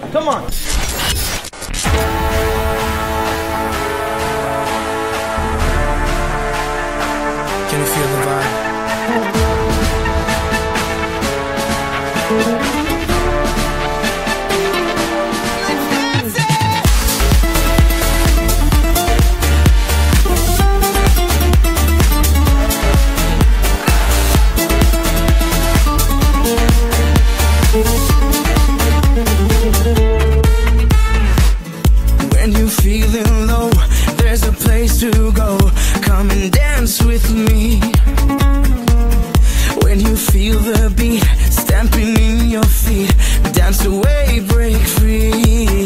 Come on. Can you feel the vibe? When you're feeling low, there's a place to go. Come and dance with me. When you feel the beat stamping in your feet, dance away, break free.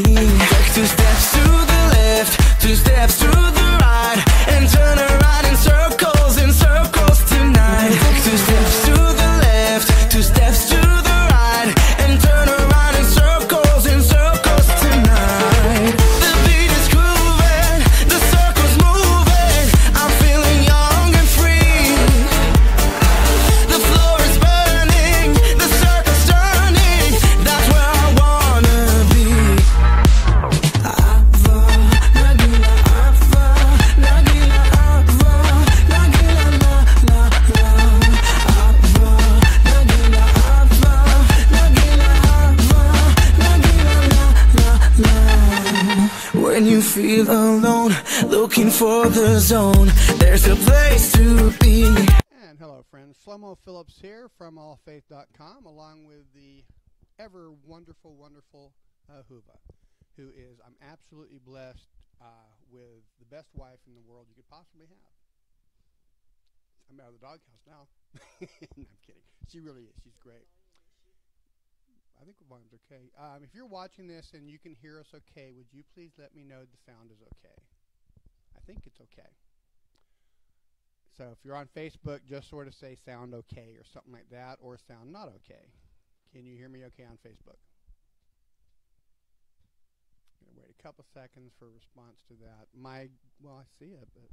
Take 2 steps to the left, 2 steps to the right, and turn around in circles tonight. Take 2 steps to the left, 2 steps to the right, and turn around in circles tonight. The beat is grooving, the circle's moving, I'm feeling young and free. The floor is burning, the circle's turning, that's where I wanna be. Hava Nagila, Hava Nagila, Hava Nagila, la la la. Hava Nagila, Hava Nagila, Hava Nagila, la la la. When you feel alone, looking for the zone, there's a place to be. And hello, friends. Shlomo Phillips here from AllFaith.com, along with the ever wonderful, wonderful Huva, who is, I'm absolutely blessed with the best wife in the world you could possibly have. I'm out of the doghouse now. No, I'm kidding. She really is. She's great. I think the volume's okay. If you're watching this and you can hear us okay, would you please let me know the sound is okay? I think it's okay. So if you're on Facebook, just sort of say sound okay or something like that, or sound not okay. Can you hear me okay on Facebook? I'm gonna wait a couple seconds for a response to that. Well, I see it, but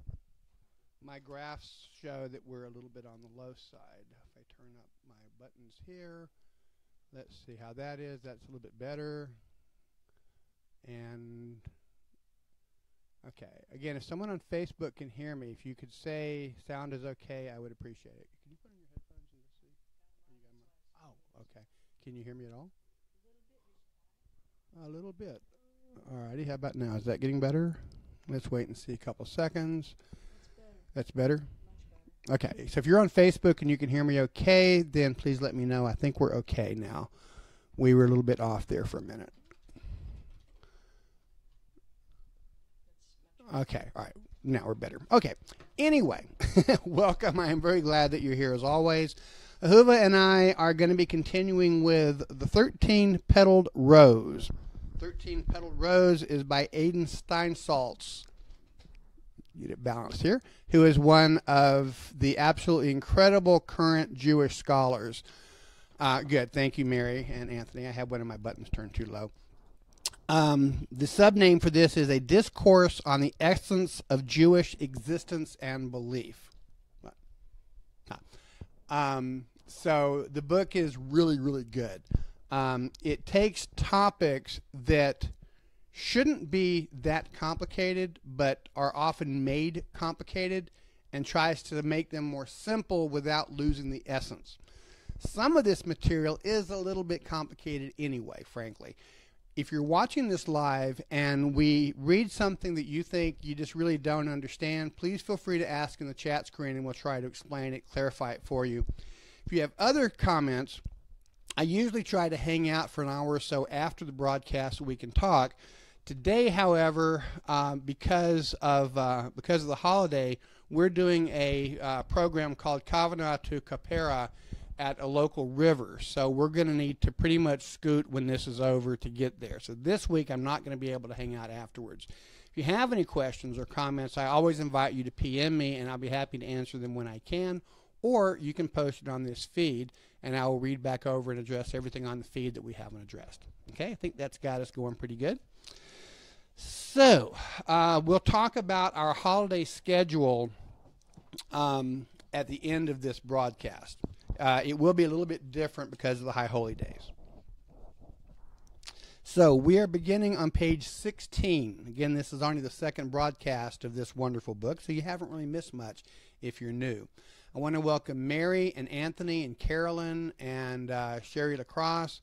my graphs show that we're a little bit on the low side. If I turn up my buttons here, let's see how that is. That's a little bit better. And okay, again, if someone on Facebook can hear me, if you could say sound is okay, I would appreciate it. Can you put on your headphones and just see? Oh, okay. Can you hear me at all? A little bit. Alrighty, how about now? Is that getting better? Let's wait and see a couple seconds. That's better? Okay, so if you're on Facebook and you can hear me okay, then please let me know. I think we're okay now. We were a little bit off there for a minute. Okay, all right, now we're better. Okay, anyway, welcome. I am very glad that you're here as always. Ahuva and I are going to be continuing with The 13 Petalled Rose. 13 Petalled Rose is by Adin Steinsaltz. Get it balanced here. Who is one of the absolutely incredible current Jewish scholars. Good, thank you, Mary and Anthony. I have one of my buttons turned too low. The subname for this is A Discourse on the Essence of Jewish Existence and Belief. So the book is really, really good. It takes topics that shouldn't be that complicated, but are often made complicated, and tries to make them more simple without losing the essence. Some of this material is a little bit complicated anyway, frankly. If you're watching this live and we read something that you think you just really don't understand, please feel free to ask in the chat screen and we'll try to explain it, clarify it for you. If you have other comments, I usually try to hang out for an hour or so after the broadcast so we can talk. Today, however, because of the holiday, we're doing a program called Kavanah to Kaparah at a local river, so we're going to need to pretty much scoot when this is over to get there. So this week I'm not going to be able to hang out afterwards. If you have any questions or comments, I always invite you to PM me and I'll be happy to answer them when I can, or you can post it on this feed and I will read back over and address everything on the feed that we haven't addressed. Okay, I think that's got us going pretty good. So we'll talk about our holiday schedule at the end of this broadcast. It will be a little bit different because of the High Holy Days. So we are beginning on page 16. Again, this is only the second broadcast of this wonderful book, so you haven't really missed much if you're new. I want to welcome Mary and Anthony and Carolyn and Sherry LaCrosse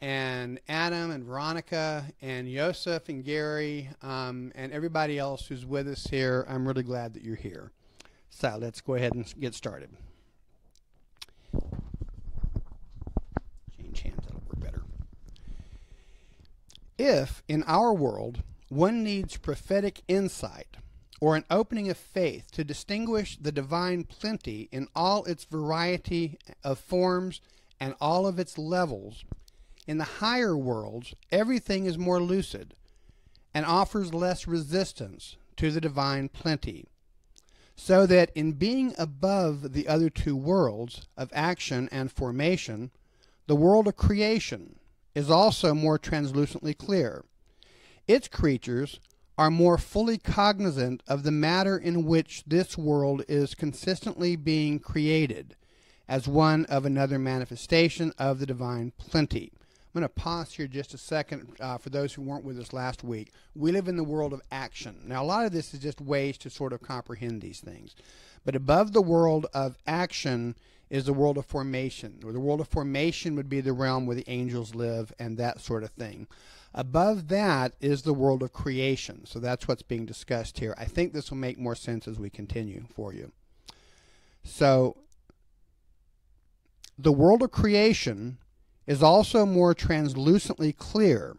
and Adam and Veronica and Yosef and Gary and everybody else who's with us here. I'm really glad that you're here. So let's go ahead and get started. Change hands, that'll work better. If, in our world, one needs prophetic insight or an opening of faith to distinguish the divine plenty in all its variety of forms and all of its levels, in the higher worlds, everything is more lucid and offers less resistance to the divine plenty, so that in being above the other two worlds of action and formation, the world of creation is also more translucently clear. Its creatures are more fully cognizant of the matter in which this world is consistently being created as one of another manifestation of the divine plenty. I'm going to pause here just a second for those who weren't with us last week. We live in the world of action. Now, a lot of this is just ways to sort of comprehend these things. But above the world of action is the world of formation. Or the world of formation would be the realm where the angels live and that sort of thing. Above that is the world of creation. So that's what's being discussed here. I think this will make more sense as we continue for you. So, the world of creation is also more translucently clear.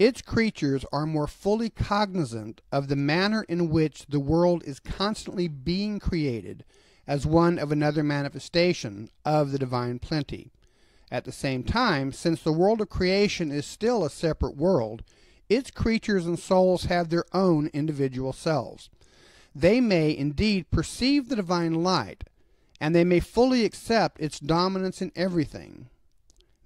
Its creatures are more fully cognizant of the manner in which the world is constantly being created as one of another manifestation of the divine plenty. At the same time, since the world of creation is still a separate world, its creatures and souls have their own individual selves. They may indeed perceive the divine light, and they may fully accept its dominance in everything.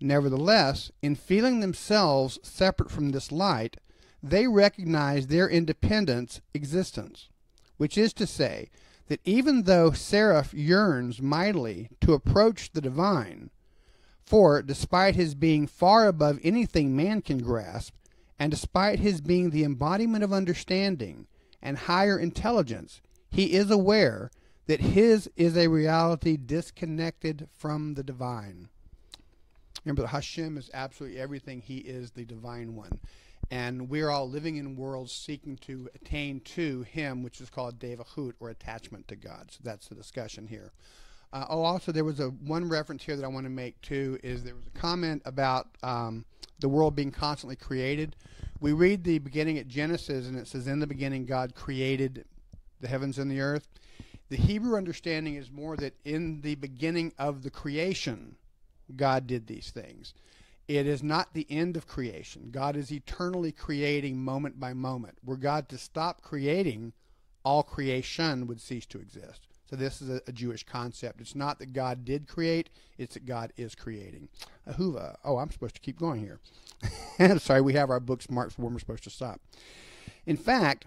Nevertheless, in feeling themselves separate from this light, they recognize their independent existence, which is to say that even though Seraph yearns mightily to approach the divine, for despite his being far above anything man can grasp, and despite his being the embodiment of understanding and higher intelligence, he is aware that his is a reality disconnected from the divine. Remember that Hashem is absolutely everything. He is the divine one. And we're all living in worlds seeking to attain to Him, which is called devahut, or attachment to God. So that's the discussion here. Also, there was one reference here that I want to make, too, is there was a comment about the world being constantly created. We read the beginning at Genesis, and it says, "In the beginning God created the heavens and the earth." The Hebrew understanding is more that in the beginning of the creation, God did these things. It is not the end of creation. God is eternally creating moment by moment. Were God to stop creating, all creation would cease to exist. So this is a Jewish concept. It's not that God did create, it's that God is creating. Ahuva. Oh, I'm supposed to keep going here. I'm sorry, we have our books marked for when we're supposed to stop. In fact,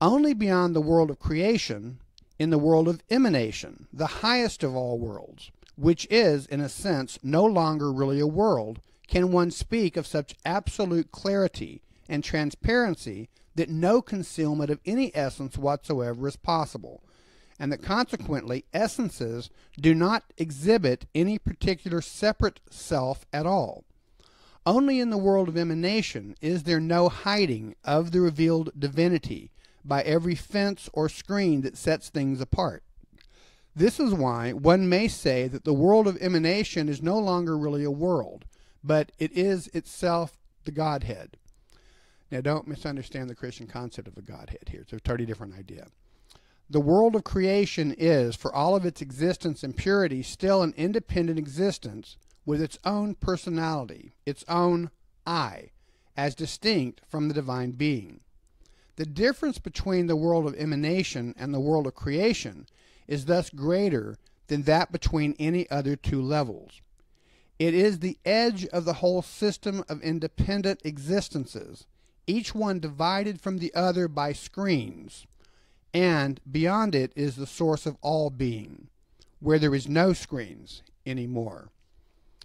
only beyond the world of creation, in the world of emanation, the highest of all worlds, which is, in a sense, no longer really a world, can one speak of such absolute clarity and transparency that no concealment of any essence whatsoever is possible, and that consequently essences do not exhibit any particular separate self at all. Only in the world of emanation is there no hiding of the revealed divinity by every fence or screen that sets things apart. This is why one may say that the world of emanation is no longer really a world, but it is itself the Godhead. Now, don't misunderstand the Christian concept of a Godhead here. It's a totally different idea. The world of creation is, for all of its existence and purity, still an independent existence with its own personality, its own I, as distinct from the divine being. The difference between the world of emanation and the world of creation is thus greater than that between any other two levels. It is the edge of the whole system of independent existences, each one divided from the other by screens, and beyond it is the source of all being, where there is no screens anymore.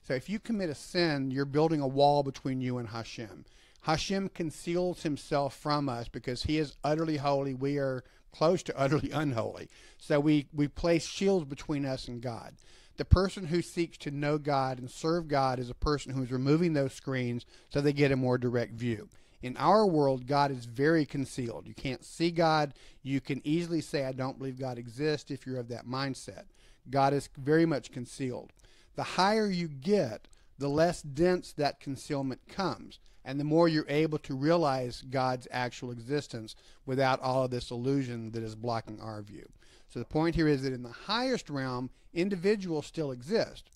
So if you commit a sin, you're building a wall between you and Hashem. Hashem conceals himself from us because he is utterly holy. We are close to utterly unholy. So we place shields between us and God. The person who seeks to know God and serve God is a person who is removing those screens so they get a more direct view. In our world, God is very concealed. You can't see God. You can easily say, I don't believe God exists if you're of that mindset. God is very much concealed. The higher you get, the less dense that concealment comes, and the more you're able to realize God's actual existence without all of this illusion that is blocking our view. So the point here is that in the highest realm, individuals still exist,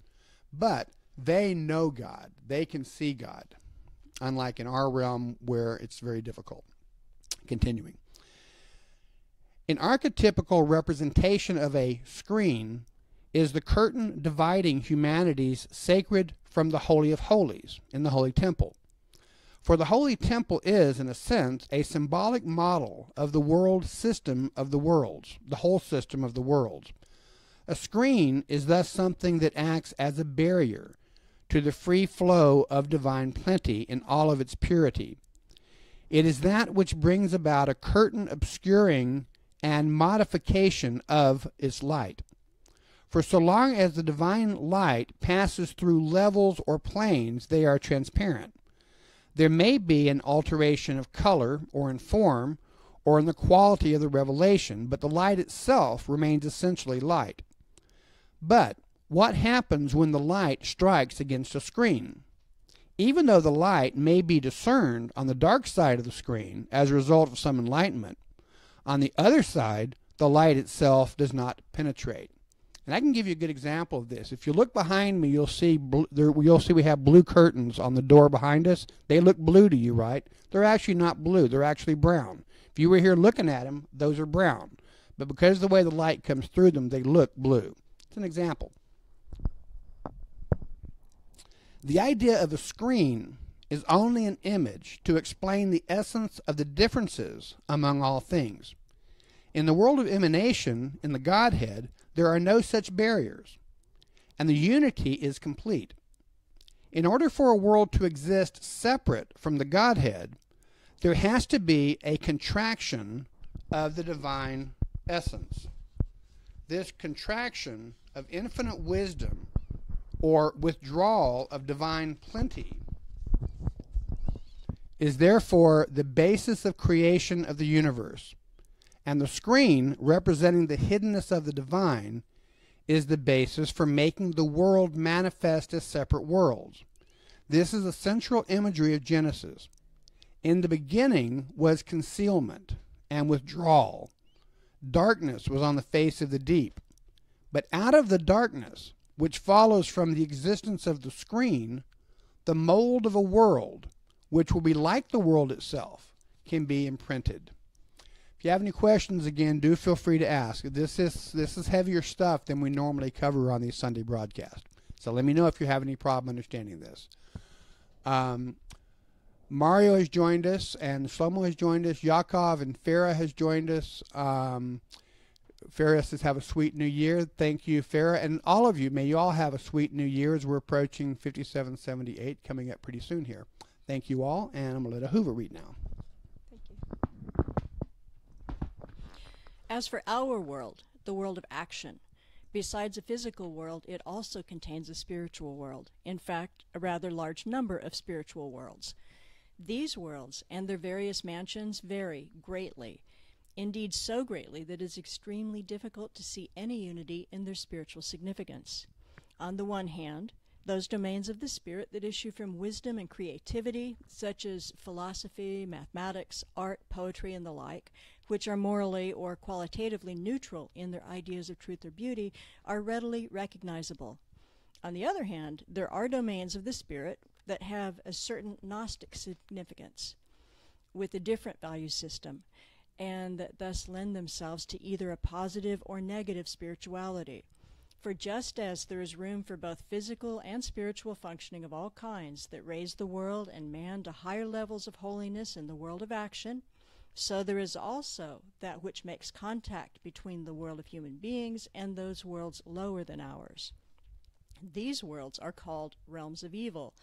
but they know God. They can see God, unlike in our realm where it's very difficult. Continuing. An archetypical representation of a screen is the curtain dividing humanity's sacred from the Holy of Holies in the Holy Temple. For the Holy Temple is, in a sense, a symbolic model of the world system of the worlds, the whole system of the worlds. A screen is thus something that acts as a barrier to the free flow of divine plenty in all of its purity. It is that which brings about a curtain obscuring and modification of its light. For so long as the divine light passes through levels or planes, they are transparent. There may be an alteration of color or in form or in the quality of the revelation, but the light itself remains essentially light. But what happens when the light strikes against a screen? Even though the light may be discerned on the dark side of the screen as a result of some enlightenment, on the other side, the light itself does not penetrate. And I can give you a good example of this. If you look behind me, you'll see we have blue curtains on the door behind us. They look blue to you, right? They're actually not blue. They're actually brown. If you were here looking at them, those are brown. But because of the way the light comes through them, they look blue. It's an example. The idea of a screen is only an image to explain the essence of the differences among all things. In the world of emanation, in the Godhead, there are no such barriers, and the unity is complete. In order for a world to exist separate from the Godhead, there has to be a contraction of the divine essence. This contraction of infinite wisdom, or withdrawal of divine plenty, is therefore the basis of creation of the universe. And the screen, representing the hiddenness of the divine, is the basis for making the world manifest as separate worlds. This is the central imagery of Genesis. In the beginning was concealment and withdrawal. Darkness was on the face of the deep. But out of the darkness, which follows from the existence of the screen, the mold of a world, which will be like the world itself, can be imprinted. If you have any questions, again, do feel free to ask. This is heavier stuff than we normally cover on these Sunday broadcasts. So let me know if you have any problem understanding this. Mario has joined us, and Shlomo has joined us. Yaakov and Farah has joined us. Farah says, have a sweet new year. Thank you, Farah. And all of you, may you all have a sweet new year as we're approaching 5778, coming up pretty soon here. Thank you all, and I'm going to let Ahuva read now. As for our world, the world of action, besides a physical world, it also contains a spiritual world. In fact, a rather large number of spiritual worlds. These worlds and their various mansions vary greatly, indeed so greatly that it is extremely difficult to see any unity in their spiritual significance. On the one hand, those domains of the spirit that issue from wisdom and creativity, such as philosophy, mathematics, art, poetry, and the like, which are morally or qualitatively neutral in their ideas of truth or beauty, are readily recognizable. On the other hand, there are domains of the spirit that have a certain Gnostic significance with a different value system, and that thus lend themselves to either a positive or negative spirituality. For just as there is room for both physical and spiritual functioning of all kinds that raise the world and man to higher levels of holiness in the world of action, so there is also that which makes contact between the world of human beings and those worlds lower than ours. These worlds are called realms of evil,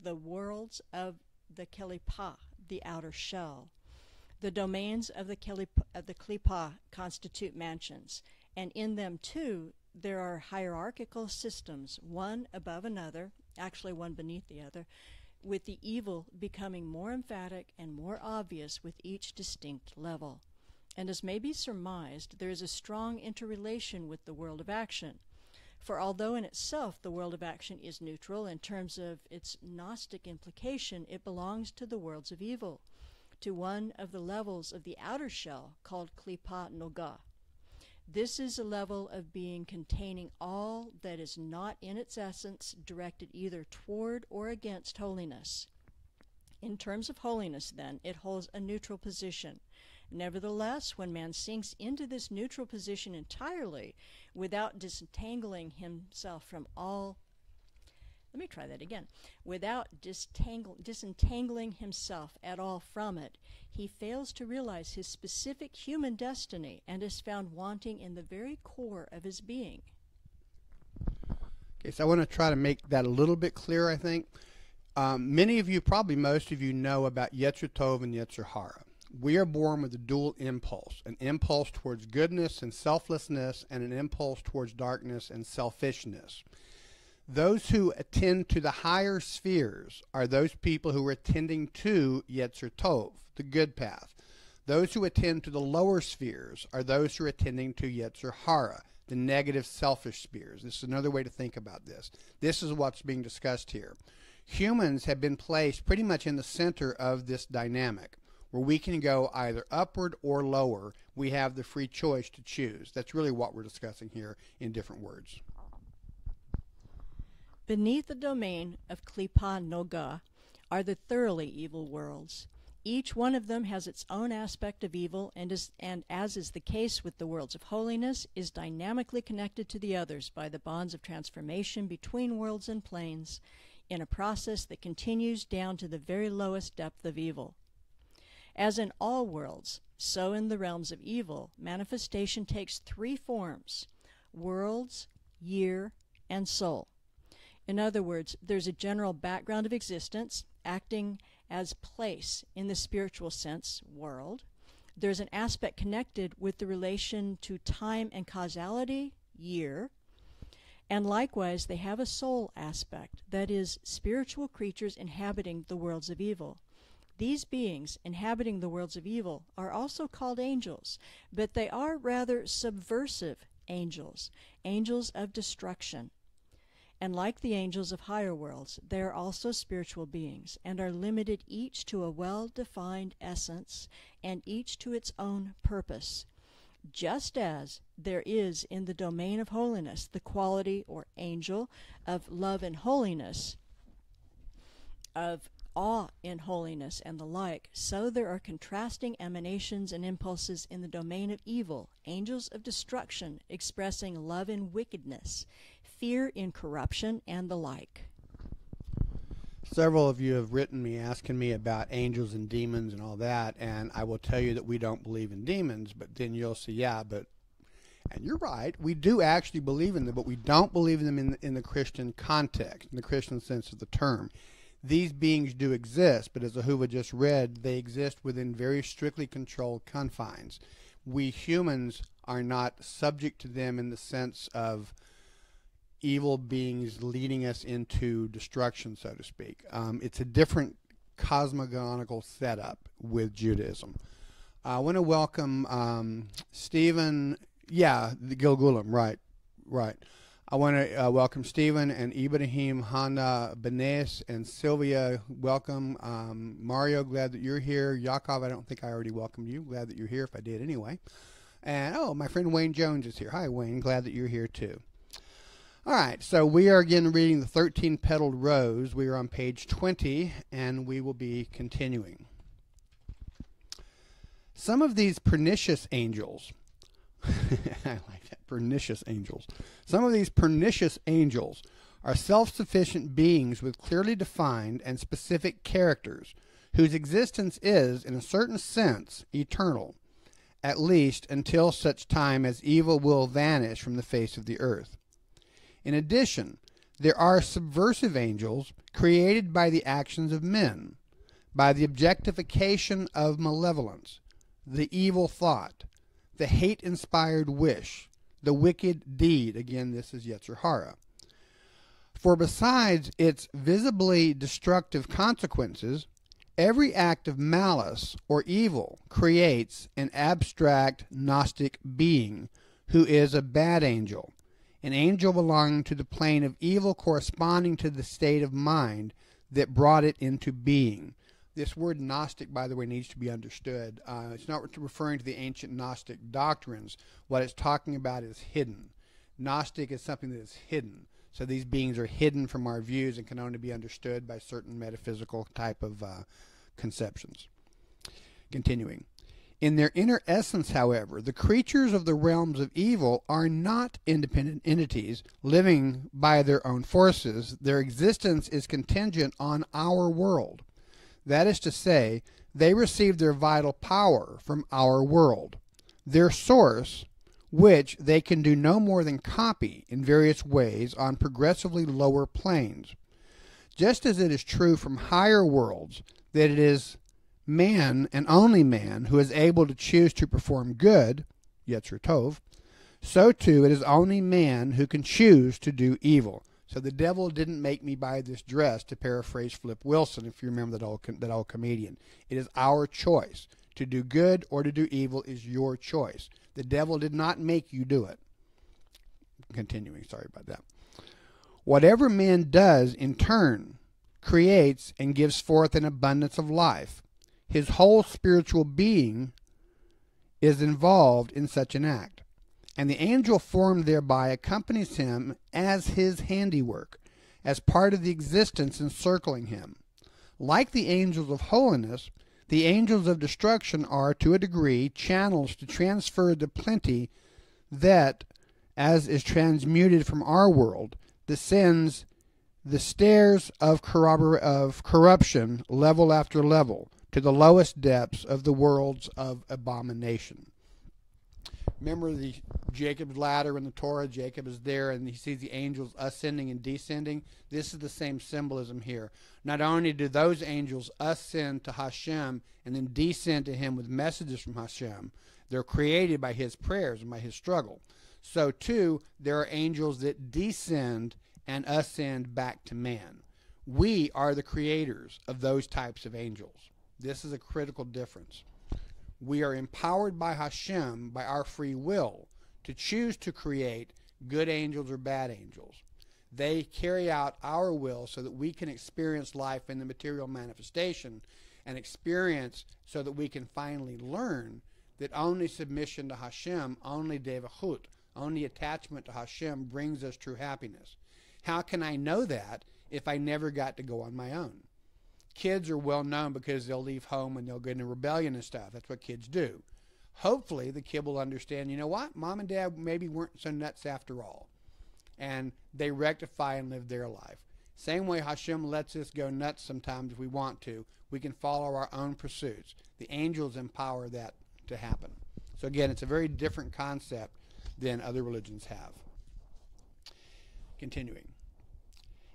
the worlds of the Klipa, the outer shell. The domains of the Klipa constitute mansions, and in them, too, there are hierarchical systems, one above another, actually one beneath the other, with the evil becoming more emphatic and more obvious with each distinct level. And as may be surmised, there is a strong interrelation with the world of action. For although in itself the world of action is neutral in terms of its Gnostic implication, it belongs to the worlds of evil, to one of the levels of the outer shell called klipat noga. This is a level of being containing all that is not in its essence directed either toward or against holiness. In terms of holiness, then, it holds a neutral position. Nevertheless, when man sinks into this neutral position entirely without disentangling himself from all, without disentangling himself at all from it, he fails to realize his specific human destiny and is found wanting in the very core of his being. Okay, so I want to try to make that a little bit clearer, I think. Many of you, probably most of you, know about Yetzer Tov and Yetzer Hara. We are born with a dual impulse, an impulse towards goodness and selflessness, and an impulse towards darkness and selfishness. Those who attend to the higher spheres are those people who are attending to Yetzer Tov, the good path. Those who attend to the lower spheres are those who are attending to Yetzer Hara, the negative selfish spheres. This is another way to think about this. This is what's being discussed here. Humans have been placed pretty much in the center of this dynamic, where we can go either upward or lower. We have the free choice to choose. That's really what we're discussing here in different words. Beneath the domain of Klipa Noga are the thoroughly evil worlds. Each one of them has its own aspect of evil, and as is the case with the worlds of holiness, is dynamically connected to the others by the bonds of transformation between worlds and planes, in a process that continues down to the very lowest depth of evil. As in all worlds, so in the realms of evil, manifestation takes three forms: worlds, year, and soul. In other words, there's a general background of existence, acting as place in the spiritual sense, world. There's an aspect connected with the relation to time and causality, year. And likewise, they have a soul aspect, that is, spiritual creatures inhabiting the worlds of evil. These beings inhabiting the worlds of evil are also called angels, but they are rather subversive angels, angels of destruction. And like the angels of higher worlds, they are also spiritual beings, and are limited each to a well-defined essence, and each to its own purpose. Just as there is in the domain of holiness the quality or angel of love and holiness, of awe in holiness and the like, so there are contrasting emanations and impulses in the domain of evil, angels of destruction expressing love in wickedness, fear in corruption, and the like. Several of you have written me asking me about angels and demons and all that, and I will tell you that we don't believe in demons, but then you'll say, yeah, but, and you're right, we do actually believe in them, but we don't believe in them in the Christian context, in the Christian sense of the term. These beings do exist, but as Ahuva just read, they exist within very strictly controlled confines. We humans are not subject to them in the sense of evil beings leading us into destruction, so to speak. It's a different cosmogonical setup with Judaism. I want to welcome Stephen, the Gilgulim, right. I want to welcome Stephen and Ibrahim, Hannah, Benes, and Sylvia. Welcome. Mario, glad that you're here. Yaakov, I don't think I already welcomed you. Glad that you're here, if I did anyway. And, oh, my friend Wayne Jones is here. Hi, Wayne. Glad that you're here, too. All right, so we are again reading The 13 Petalled Rose. We are on page 20, and we will be continuing. Some of these pernicious angels, I like that, pernicious angels. Some of these pernicious angels are self-sufficient beings with clearly defined and specific characters, whose existence is, in a certain sense, eternal, at least until such time as evil will vanish from the face of the earth. In addition, there are subversive angels created by the actions of men, by the objectification of malevolence, the evil thought, the hate-inspired wish, the wicked deed. Again, this is Yetzer Hara. For besides its visibly destructive consequences, every act of malice or evil creates an abstract Gnostic being who is a bad angel, an angel belonging to the plane of evil corresponding to the state of mind that brought it into being. This word Gnostic, by the way, needs to be understood. It's not referring to the ancient Gnostic doctrines. What it's talking about is hidden. Gnostic is something that is hidden. So these beings are hidden from our views and can only be understood by certain metaphysical type of conceptions. Continuing. In their inner essence, however, the creatures of the realms of evil are not independent entities living by their own forces. Their existence is contingent on our world. That is to say, they receive their vital power from our world, their source, which they can do no more than copy in various ways on progressively lower planes. Just as it is true from higher worlds that it is man and only man who is able to choose to perform good, Yetzer Tov, so too it is only man who can choose to do evil. So the devil didn't make me buy this dress, to paraphrase Flip Wilson, if you remember that old comedian. It is our choice. To do good or to do evil is your choice. The devil did not make you do it. Continuing, sorry about that. Whatever man does, in turn, creates and gives forth an abundance of life. His whole spiritual being is involved in such an act, and the angel formed thereby accompanies him as his handiwork, as part of the existence encircling him. Like the angels of holiness, the angels of destruction are, to a degree, channels to transfer the plenty that, as is transmuted from our world, descends the stairs of corruption level after level to the lowest depths of the worlds of abomination. Remember the Jacob's ladder in the Torah? Jacob is there and he sees the angels ascending and descending. This is the same symbolism here. Not only do those angels ascend to Hashem and then descend to him with messages from Hashem, they're created by his prayers and by his struggle. So too, there are angels that descend and ascend back to man. We are the creators of those types of angels. This is a critical difference. We are empowered by Hashem, by our free will, to choose to create good angels or bad angels. They carry out our will so that we can experience life in the material manifestation and experience so that we can finally learn that only submission to Hashem, only devahut, only attachment to Hashem brings us true happiness. How can I know that if I never got to go on my own? Kids are well known because they'll leave home and they'll get into rebellion and stuff. That's what kids do. Hopefully the kid will understand, you know what? Mom and dad maybe weren't so nuts after all. And they rectify and live their life. Same way Hashem lets us go nuts sometimes if we want to. We can follow our own pursuits. The angels empower that to happen. So again, it's a very different concept than other religions have. Continuing.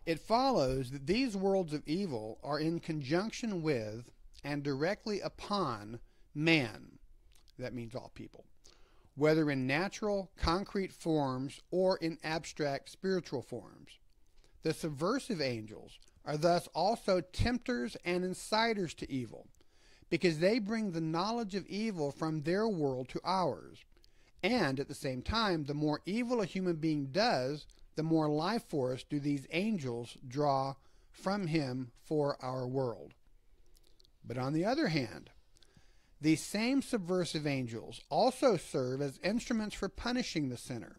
It follows that these worlds of evil are in conjunction with and directly upon man. That means all people. Whether in natural, concrete forms or in abstract, spiritual forms. The subversive angels are thus also tempters and inciters to evil, because they bring the knowledge of evil from their world to ours. And at the same time, the more evil a human being does, the more life force do these angels draw from him for our world. But on the other hand, these same subversive angels also serve as instruments for punishing the sinner.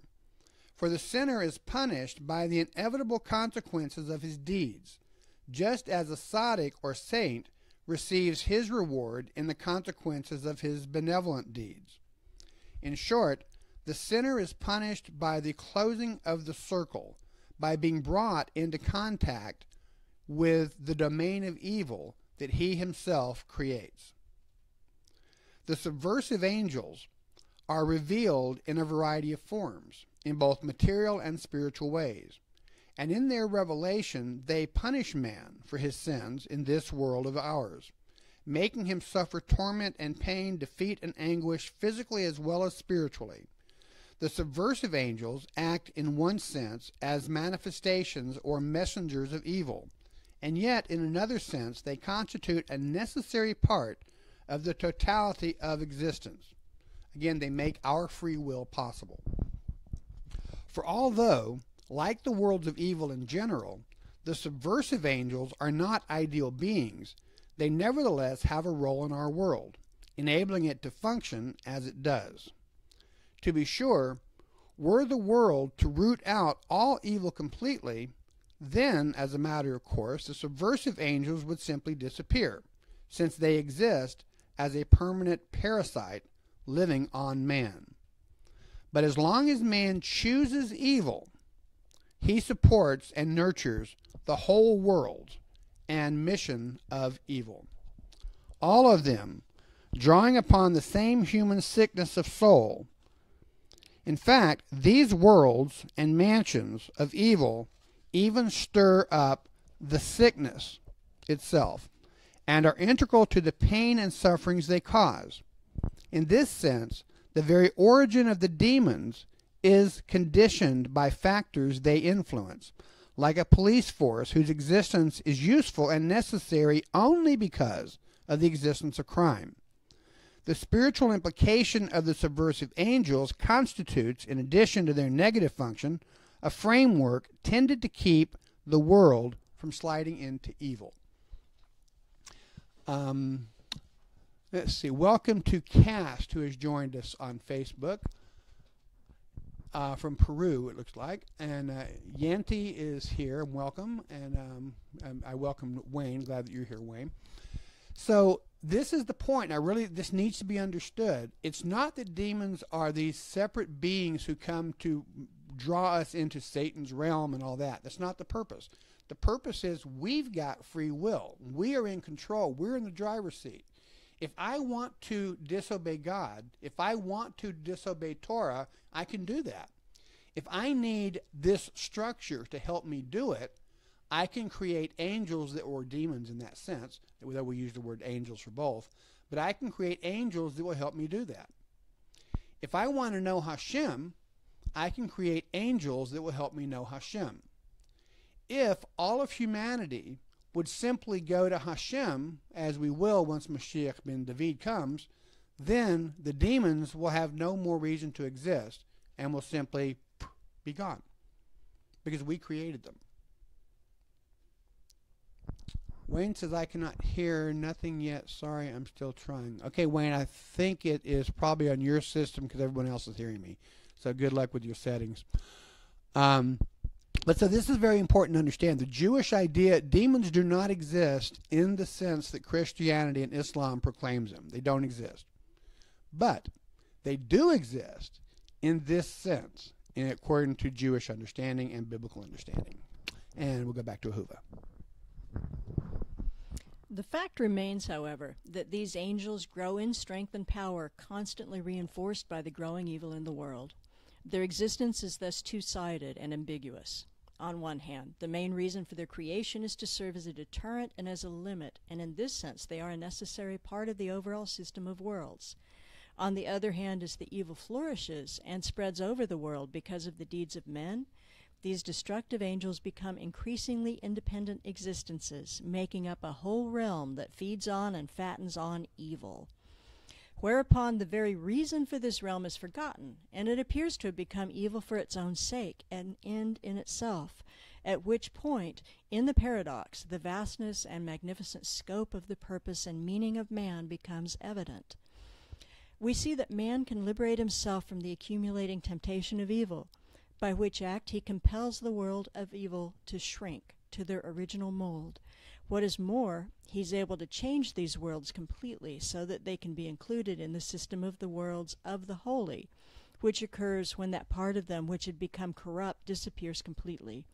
For the sinner is punished by the inevitable consequences of his deeds, just as a tzaddik or saint receives his reward in the consequences of his benevolent deeds. In short, the sinner is punished by the closing of the circle, by being brought into contact with the domain of evil that he himself creates. The subversive angels are revealed in a variety of forms, in both material and spiritual ways, and in their revelation they punish man for his sins in this world of ours, making him suffer torment and pain, defeat and anguish, physically as well as spiritually. The subversive angels act, in one sense, as manifestations or messengers of evil, and yet, in another sense, they constitute a necessary part of the totality of existence. Again, they make our free will possible. For although, like the worlds of evil in general, the subversive angels are not ideal beings, they nevertheless have a role in our world, enabling it to function as it does. To be sure, were the world to root out all evil completely, then, as a matter of course, the subversive angels would simply disappear, since they exist as a permanent parasite living on man. But as long as man chooses evil, he supports and nurtures the whole world and mission of evil. All of them drawing upon the same human sickness of soul. In fact, these worlds and mansions of evil even stir up the sickness itself and are integral to the pain and sufferings they cause. In this sense, the very origin of the demons is conditioned by factors they influence, like a police force whose existence is useful and necessary only because of the existence of crime. The spiritual implication of the subversive angels constitutes, in addition to their negative function, a framework tended to keep the world from sliding into evil. Let's see. Welcome to Cast, who has joined us on Facebook from Peru, it looks like. And Yanti is here. Welcome. And I welcome Wayne. Glad that you're here, Wayne. So this is the point. This needs to be understood. It's not that demons are these separate beings who come to draw us into Satan's realm and all that. That's not the purpose. The purpose is we've got free will. We are in control. We're in the driver's seat. If I want to disobey God, if I want to disobey Torah, I can do that. If I need this structure to help me do it, I can create angels that were demons in that sense, though we use the word angels for both, but I can create angels that will help me do that. If I want to know Hashem, I can create angels that will help me know Hashem. If all of humanity would simply go to Hashem, as we will once Mashiach ben David comes, then the demons will have no more reason to exist and will simply be gone, because we created them. Wayne says, I cannot hear nothing yet. Sorry, I'm still trying. Okay, Wayne, I think it is probably on your system because everyone else is hearing me. So good luck with your settings. But so this is very important to understand. The Jewish idea, demons do not exist in the sense that Christianity and Islam proclaims them. They don't exist. But they do exist in this sense, in according to Jewish understanding and biblical understanding. And we'll go back to Ahuva. The fact remains, however, that these angels grow in strength and power, constantly reinforced by the growing evil in the world. Their existence is thus two-sided and ambiguous. On one hand, the main reason for their creation is to serve as a deterrent and as a limit, and in this sense they are a necessary part of the overall system of worlds. On the other hand, as the evil flourishes and spreads over the world because of the deeds of men, these destructive angels become increasingly independent existences, making up a whole realm that feeds on and fattens on evil. Whereupon the very reason for this realm is forgotten, and it appears to have become evil for its own sake, an end in itself, at which point, in the paradox, the vastness and magnificent scope of the purpose and meaning of man becomes evident. We see that man can liberate himself from the accumulating temptation of evil, by which act he compels the world of evil to shrink to their original mold. What is more, he's able to change these worlds completely so that they can be included in the system of the worlds of the holy, which occurs when that part of them which had become corrupt disappears completely,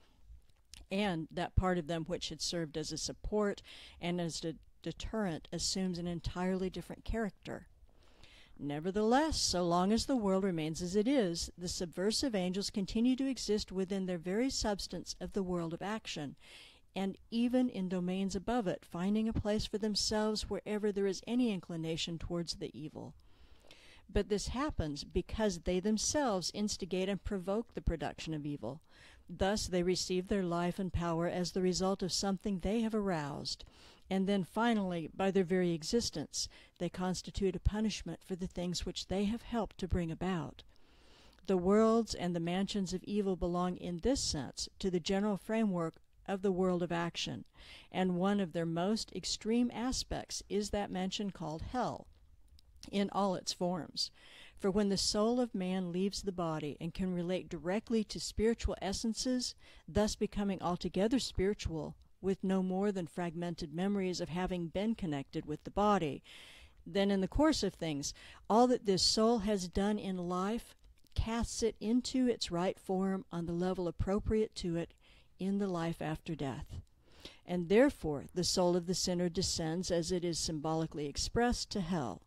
and that part of them which had served as a support and as a deterrent assumes an entirely different character. Nevertheless, so long as the world remains as it is, the subversive angels continue to exist within their very substance of the world of action, and even in domains above it, finding a place for themselves wherever there is any inclination towards the evil. But this happens because they themselves instigate and provoke the production of evil. Thus they receive their life and power as the result of something they have aroused. And then finally, by their very existence, they constitute a punishment for the things which they have helped to bring about. The worlds and the mansions of evil belong in this sense to the general framework of the world of action, and one of their most extreme aspects is that mansion called hell, in all its forms. For when the soul of man leaves the body and can relate directly to spiritual essences, thus becoming altogether spiritual, with no more than fragmented memories of having been connected with the body, then in the course of things, all that this soul has done in life casts it into its right form on the level appropriate to it in the life after death. And therefore the soul of the sinner descends, as it is symbolically expressed, to hell.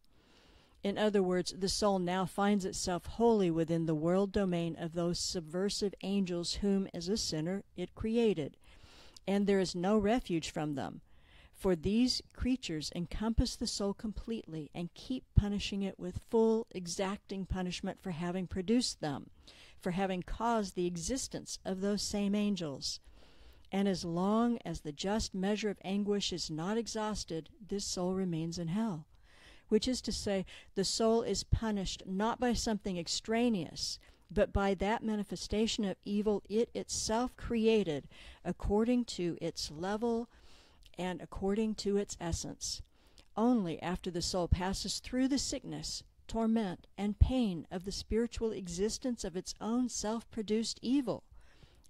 In other words, the soul now finds itself wholly within the world domain of those subversive angels whom, as a sinner, it created, and there is no refuge from them, for these creatures encompass the soul completely and keep punishing it with full, exacting punishment for having produced them, for having caused the existence of those same angels. And as long as the just measure of anguish is not exhausted, this soul remains in hell. Which is to say, the soul is punished not by something extraneous, but by that manifestation of evil it itself created, according to its level and according to its essence. Only after the soul passes through the sickness, torment, and pain of the spiritual existence of its own self-produced evil,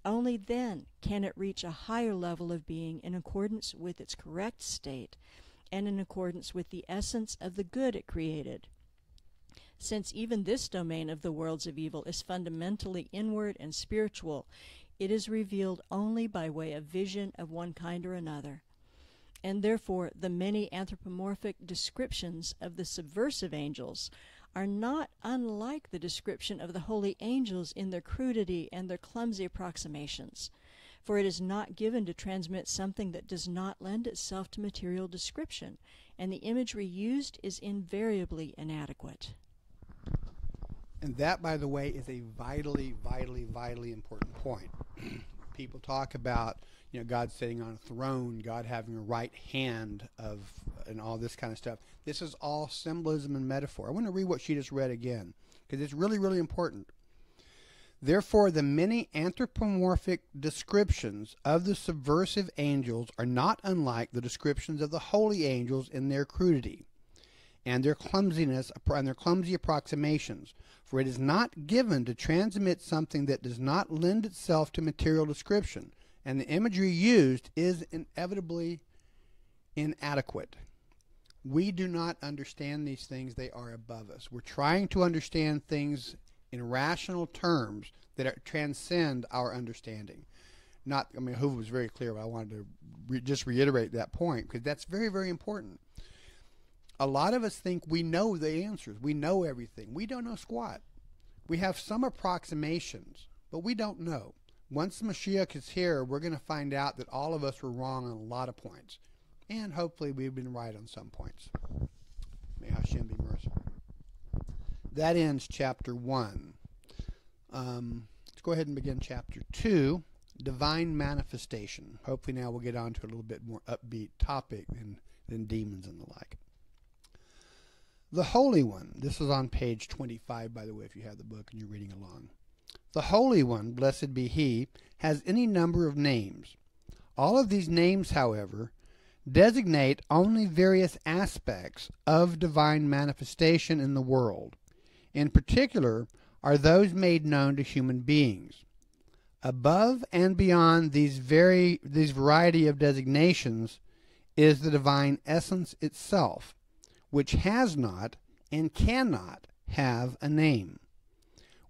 only then can it reach a higher level of being in accordance with its correct state and in accordance with the essence of the good it created. Since even this domain of the worlds of evil is fundamentally inward and spiritual, it is revealed only by way of vision of one kind or another. And therefore the many anthropomorphic descriptions of the subversive angels are not unlike the description of the holy angels in their crudity and their clumsy approximations, for it is not given to transmit something that does not lend itself to material description, and the imagery used is invariably inadequate. And that, by the way, is a vitally, vitally, vitally important point. People talk about, you know, God sitting on a throne, God having a right hand of, and all this kind of stuff. This is all symbolism and metaphor. I want to read what she just read again, because it's really, really important. Therefore, the many anthropomorphic descriptions of the subversive angels are not unlike the descriptions of the holy angels in their crudity and their clumsiness and their clumsy approximations, for it is not given to transmit something that does not lend itself to material description, and the imagery used is inevitably inadequate. We do not understand these things. They are above us. We're trying to understand things in rational terms that are, transcend our understanding. Not, I mean, Hoover was very clear, but I wanted to just reiterate that point, because that's very, very important. A lot of us think we know the answers. We know everything. We don't know squat. We have some approximations, but we don't know. Once Mashiach is here, we're going to find out that all of us were wrong on a lot of points. And hopefully we've been right on some points. May Hashem be merciful. That ends chapter 1. Let's go ahead and begin chapter 2, Divine Manifestation. Hopefully now we'll get on to a little bit more upbeat topic than demons and the like. The Holy One, this is on page 25, by the way, if you have the book and you're reading along. The Holy One, blessed be He, has any number of names. All of these names, however, designate only various aspects of divine manifestation in the world. In particular, are those made known to human beings. Above and beyond these variety of designations is the divine essence itself, which has not and cannot have a name.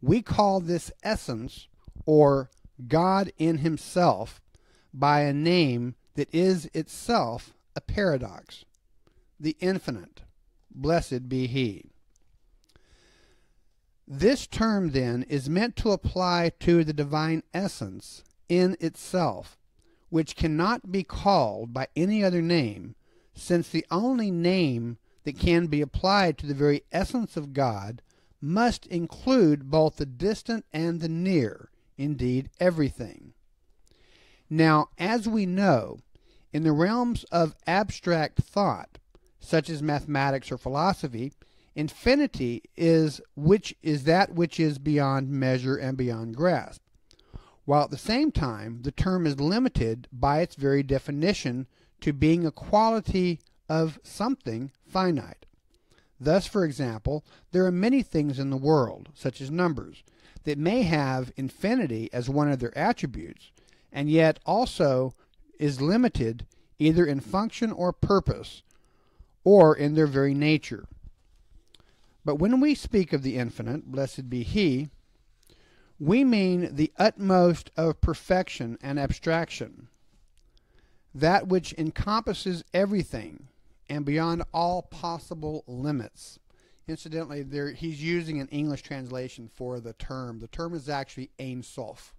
We call this essence, or God in himself, by a name that is itself a paradox. The infinite, blessed be He. This term, then, is meant to apply to the divine essence in itself, which cannot be called by any other name, since the only name that can be applied to the very essence of God must include both the distant and the near, indeed everything. Now, as we know, in the realms of abstract thought, such as mathematics or philosophy, infinity is that which is beyond measure and beyond grasp, while at the same time the term is limited by its very definition to being a quality of something finite. Thus, for example, there are many things in the world, such as numbers, that may have infinity as one of their attributes, and yet also is limited either in function or purpose, or in their very nature. But when we speak of the infinite, blessed be He, we mean the utmost of perfection and abstraction, that which encompasses everything and beyond all possible limits. Incidentally, he's using an English translation for the term. The term is actually Ein Sof.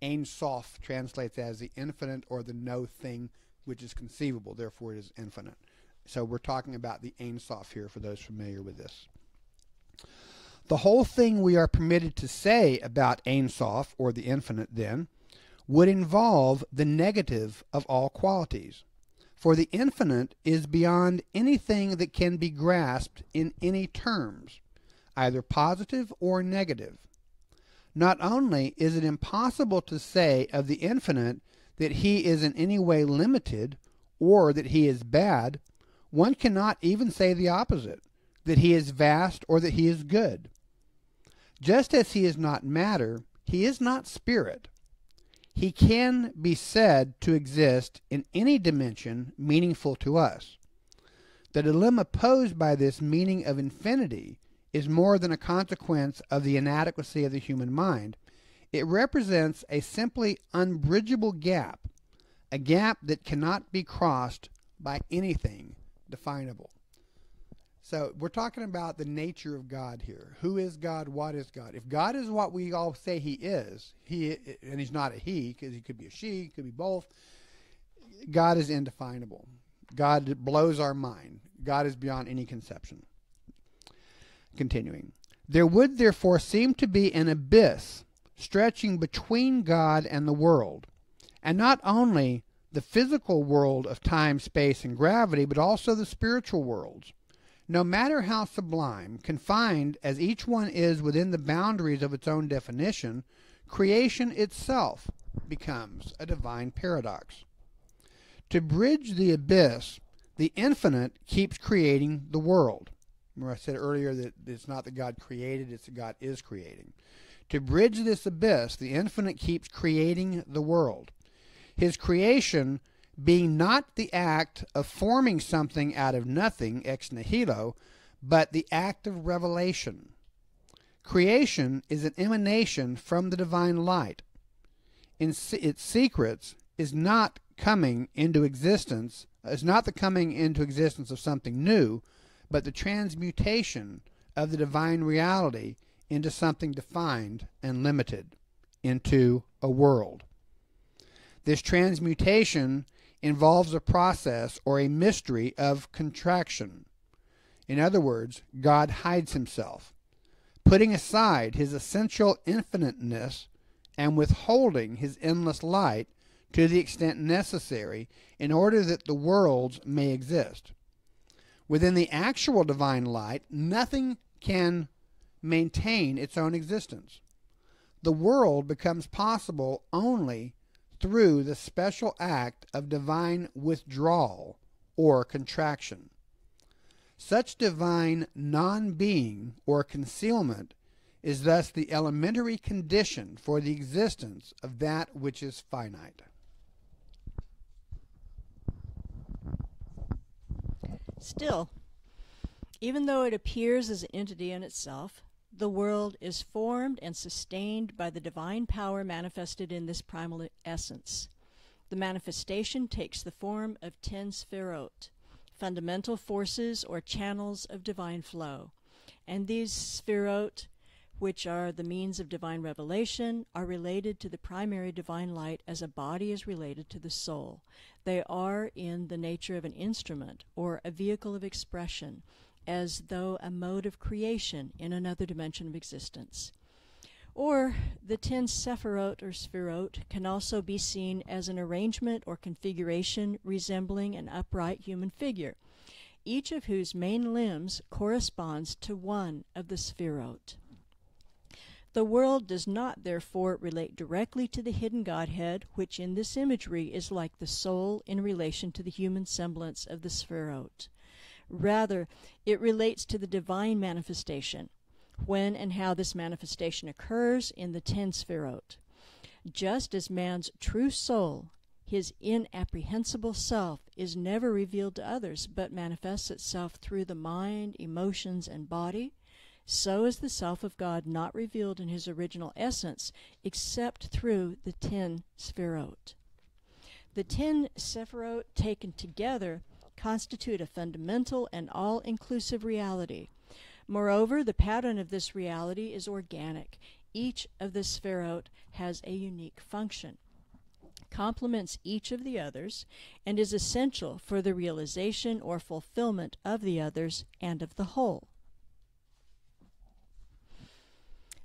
Ein Sof translates as the infinite or the no thing which is conceivable, therefore it is infinite. So we're talking about the Ein Sof here for those familiar with this. The whole thing we are permitted to say about Ein Sof, or the infinite then, would involve the negative of all qualities. For the infinite is beyond anything that can be grasped in any terms, either positive or negative. Not only is it impossible to say of the infinite that he is in any way limited or that he is bad, one cannot even say the opposite, that he is vast or that he is good. Just as he is not matter, he is not spirit. He can be said to exist in any dimension meaningful to us. The dilemma posed by this meaning of infinity is more than a consequence of the inadequacy of the human mind. It represents a simply unbridgeable gap, a gap that cannot be crossed by anything definable. So we're talking about the nature of God here. Who is God? What is God? If God is what we all say he is, and he's not a he, because he could be a she, he could be both, God is indefinable. God blows our mind. God is beyond any conception. Continuing, there would therefore seem to be an abyss stretching between God and the world, and not only the physical world of time, space, and gravity, but also the spiritual worlds. No matter how sublime, confined as each one is within the boundaries of its own definition, creation itself becomes a divine paradox. To bridge the abyss, the infinite keeps creating the world. Remember I said earlier that it's not that God created, it's that God is creating. To bridge this abyss, the infinite keeps creating the world. His creation being not the act of forming something out of nothing, ex nihilo, but the act of revelation. Creation is an emanation from the divine light. Its secrets is not coming into existence, is not the coming into existence of something new, but the transmutation of the divine reality into something defined and limited, into a world. This transmutation involves a process or a mystery of contraction. In other words, God hides himself, putting aside his essential infiniteness and withholding his endless light to the extent necessary in order that the worlds may exist. Within the actual divine light, nothing can maintain its own existence. The world becomes possible only through the special act of divine withdrawal or contraction. Such divine non-being or concealment is thus the elementary condition for the existence of that which is finite. Still, even though it appears as an entity in itself, the world is formed and sustained by the divine power manifested in this primal essence. The manifestation takes the form of 10 Sefirot, fundamental forces or channels of divine flow, and these Sefirot which are the means of divine revelation, are related to the primary divine light as a body is related to the soul. They are in the nature of an instrument or a vehicle of expression, as though a mode of creation in another dimension of existence. Or the 10 Sefirot or Sefirot can also be seen as an arrangement or configuration resembling an upright human figure, each of whose main limbs corresponds to one of the Sefirot. The world does not, therefore, relate directly to the hidden Godhead, which in this imagery is like the soul in relation to the human semblance of the Sefirot. Rather, it relates to the divine manifestation, when and how this manifestation occurs in the 10 Sefirot. Just as man's true soul, his inapprehensible self, is never revealed to others, but manifests itself through the mind, emotions, and body, so is the self of God not revealed in his original essence, except through the 10 Sefirot. The 10 Sefirot taken together constitute a fundamental and all-inclusive reality. Moreover, the pattern of this reality is organic. Each of the Sefirot has a unique function, complements each of the others, and is essential for the realization or fulfillment of the others and of the whole.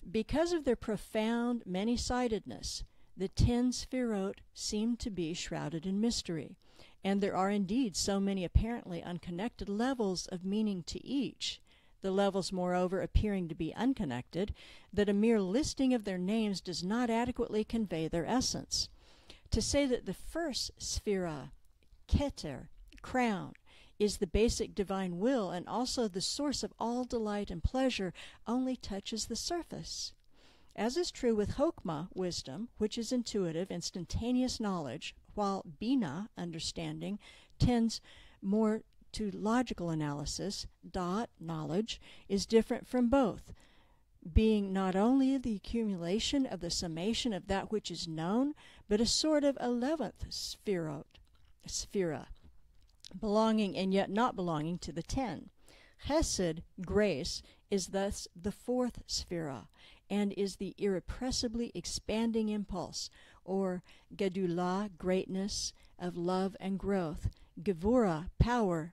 Because of their profound many-sidedness, the 10 Sefirot seem to be shrouded in mystery, and there are indeed so many apparently unconnected levels of meaning to each, the levels moreover appearing to be unconnected, that a mere listing of their names does not adequately convey their essence. To say that the first Sefirah, Keter, crown, is the basic divine will and also the source of all delight and pleasure only touches the surface. As is true with Chokmah, wisdom, which is intuitive, instantaneous knowledge, while Bina, understanding, tends more to logical analysis, Da, knowledge, is different from both, being not only the accumulation of the summation of that which is known, but a sort of 11th Sefirah, belonging and yet not belonging to the 10. Chesed, grace, is thus the 4th Sefirah, and is the irrepressibly expanding impulse, or Gedulah, greatness, of love and growth. Gevura, power,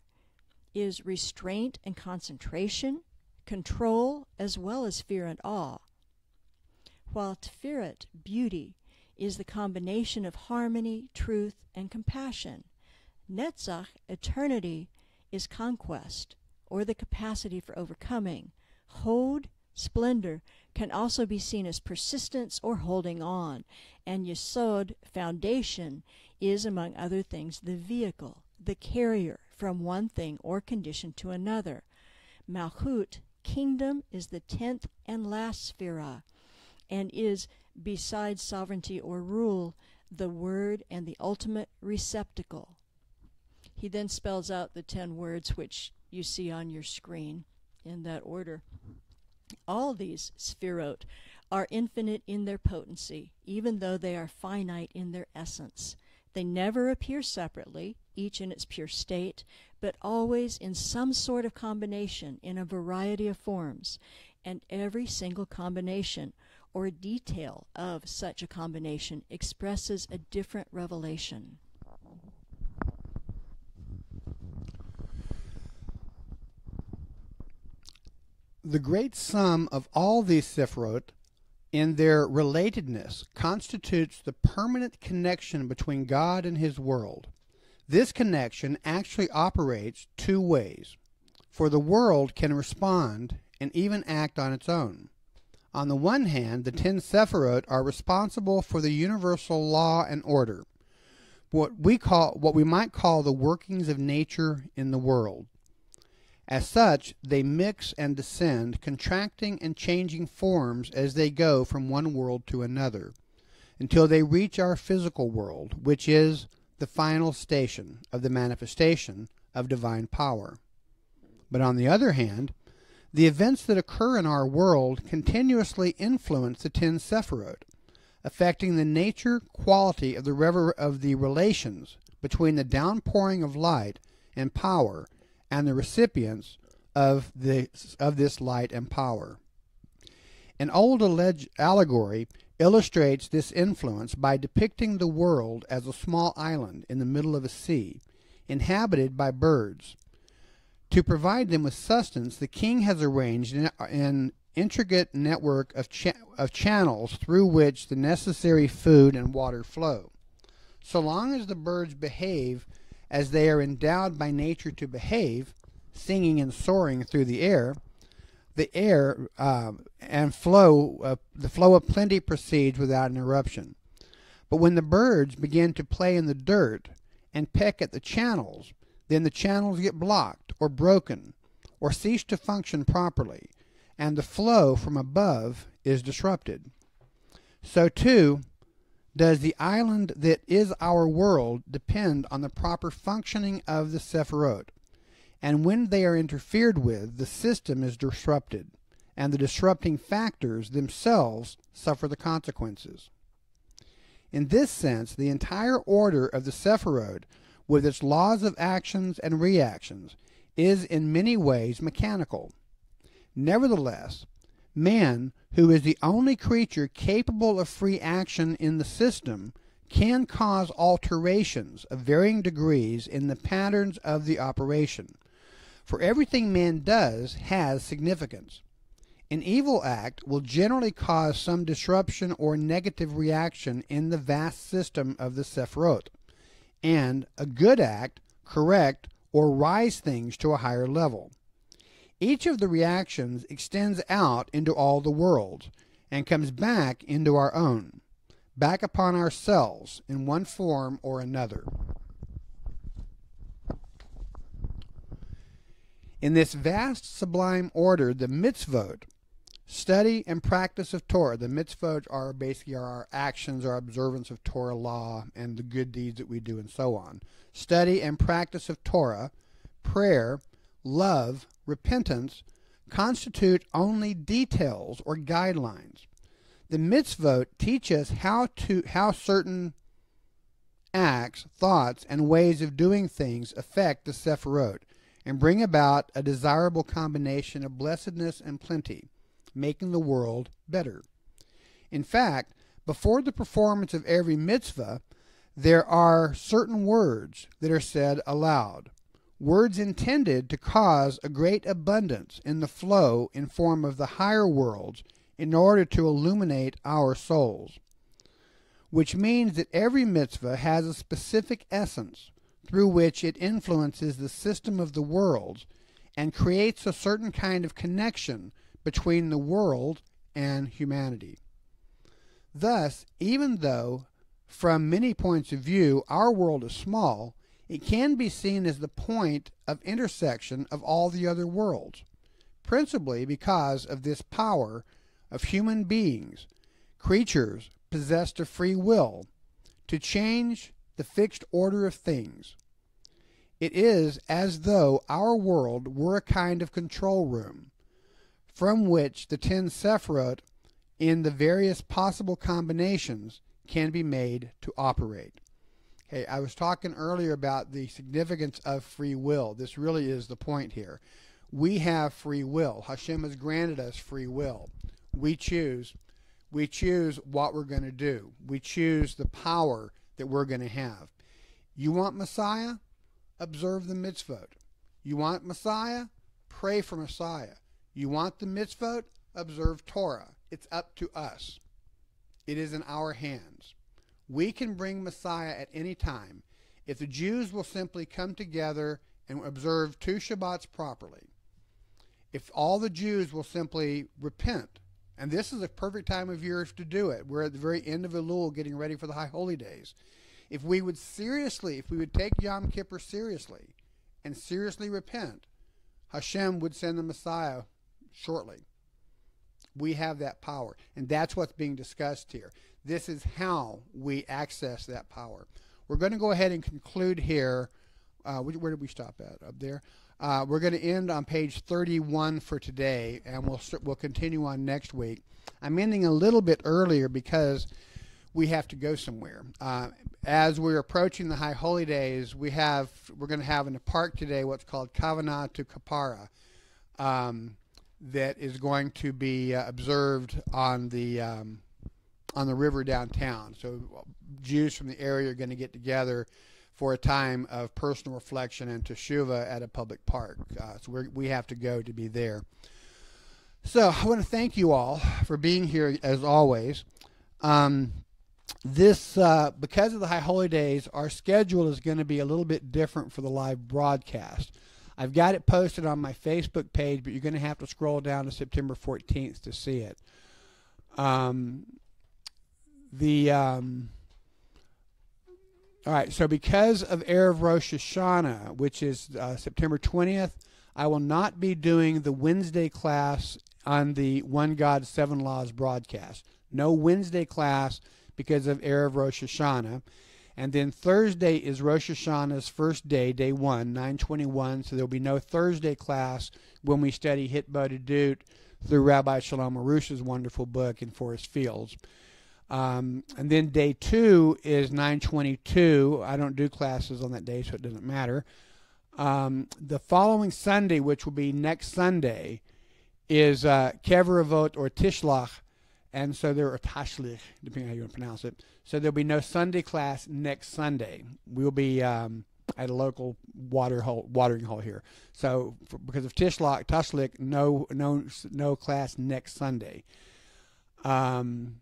is restraint and concentration, control, as well as fear and awe. While Tefirot, beauty, is the combination of harmony, truth, and compassion. Netzach, eternity, is conquest, or the capacity for overcoming. Hod, splendor, can also be seen as persistence or holding on. And Yesod, foundation, is, among other things, the vehicle, the carrier from one thing or condition to another. Malchut, kingdom, is the 10th and last Sefirah, and is, besides sovereignty or rule, the word and the ultimate receptacle. He then spells out the 10 words which you see on your screen in that order. All these Sefirot are infinite in their potency, even though they are finite in their essence. They never appear separately, each in its pure state, but always in some sort of combination in a variety of forms, and every single combination or detail of such a combination expresses a different revelation. The great sum of all these Sefirot in their relatedness constitutes the permanent connection between God and his world. This connection actually operates two ways, for the world can respond and even act on its own. On the one hand, the 10 Sefirot are responsible for the universal law and order, what we might call the workings of nature in the world. As such, they mix and descend, contracting and changing forms as they go from one world to another, until they reach our physical world, which is the final station of the manifestation of divine power. But on the other hand, the events that occur in our world continuously influence the 10 Sefirot, affecting the nature, quality of the relations between the downpouring of light and power and the recipients of this light and power. An old allegory illustrates this influence by depicting the world as a small island in the middle of a sea, inhabited by birds. To provide them with sustenance, the king has arranged an intricate network of channels through which the necessary food and water flow. So long as the birds behave as they are endowed by nature to behave, singing and soaring through the flow of plenty proceeds without interruption. But when the birds begin to play in the dirt and peck at the channels, then the channels get blocked or broken or cease to function properly, and the flow from above is disrupted. So too does the island that is our world depend on the proper functioning of the Sefirot. And when they are interfered with, the system is disrupted, and the disrupting factors themselves suffer the consequences. In this sense, the entire order of the Sefirot, with its laws of actions and reactions, is in many ways mechanical. Nevertheless, man, who is the only creature capable of free action in the system, can cause alterations of varying degrees in the patterns of the operation. For everything man does has significance. An evil act will generally cause some disruption or negative reaction in the vast system of the Sefirot, and a good act correct or rise things to a higher level. Each of the reactions extends out into all the worlds and comes back into our own, back upon ourselves in one form or another. In this vast, sublime order, the mitzvot, study and practice of Torah. The mitzvot are basically our actions, our observance of Torah law, and the good deeds that we do, and so on. Study and practice of Torah, prayer, love, repentance, constitute only details or guidelines. The mitzvot teach us how certain acts, thoughts, and ways of doing things affect the Sefirot, and bring about a desirable combination of blessedness and plenty, making the world better. In fact, before the performance of every mitzvah, there are certain words that are said aloud, words intended to cause a great abundance in the flow in form of the higher worlds in order to illuminate our souls, which means that every mitzvah has a specific essence through which it influences the system of the world and creates a certain kind of connection between the world and humanity. Thus, even though, from many points of view, our world is small, it can be seen as the point of intersection of all the other worlds, principally because of this power of human beings, creatures possessed of free will, to change the fixed order of things. It is as though our world were a kind of control room, from which the 10 Sefirot, in the various possible combinations, can be made to operate. Okay, I was talking earlier about the significance of free will. This really is the point here. We have free will. Hashem has granted us free will. We choose what we're going to do. We choose the power that we're going to have. You want Messiah? Observe the mitzvot. You want Messiah? Pray for Messiah. You want the mitzvot? Observe Torah. It's up to us. It is in our hands. We can bring Messiah at any time if the Jews will simply come together and observe 2 Shabbats properly. If all the Jews will simply repent, and this is a perfect time of year to do it. We're at the very end of Elul, getting ready for the High Holy Days. If we would take Yom Kippur seriously and seriously repent, Hashem would send the Messiah shortly. We have that power, and that's what's being discussed here. This is how we access that power. We're going to go ahead and conclude here. Where did we stop at? Up there? We're going to end on page 31 for today, and we'll continue on next week. I'm ending a little bit earlier because we have to go somewhere. As we're approaching the High Holy Days, we're going to have in the park today what's called Kavanah to Kaparah. that is going to be observed on the river downtown. So Jews from the area are going to get together for a time of personal reflection and teshuva at a public park. So we have to go to be there. So I want to thank you all for being here as always. Because of the High Holy Days, our schedule is going to be a little bit different for the live broadcast. I've got it posted on my Facebook page, but you're going to have to scroll down to September 14th to see it. All right, so because of Erev Rosh Hashanah, which is September 20th, I will not be doing the Wednesday class on the One God, Seven Laws broadcast. No Wednesday class because of Erev Rosh Hashanah. And then Thursday is Rosh Hashanah's first day, day one, 9/21. So there will be no Thursday class when we study Hitbo to Dut through Rabbi Shalom Arush's wonderful book in Forest Fields. And then day two is 9/22. I don't do classes on that day, so it doesn't matter. The following Sunday, which will be next Sunday, is Kever or Tishlach. And so there are Tashlich, depending on how you want to pronounce it. So there'll be no Sunday class next Sunday. We'll be at a local watering hole here. So because of Tashlich, no class next Sunday. Then